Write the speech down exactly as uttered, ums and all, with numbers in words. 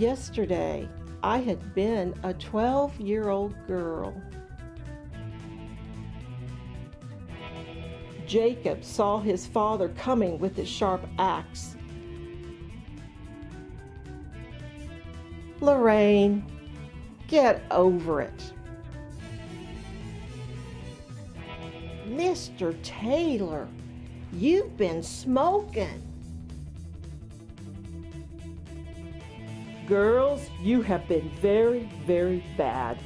Yesterday, I had been a twelve-year-old girl. Jacob saw his father coming with his sharp axe. Lorraine, get over it. Mister Taylor, you've been smoking. Girls, you have been very, very bad.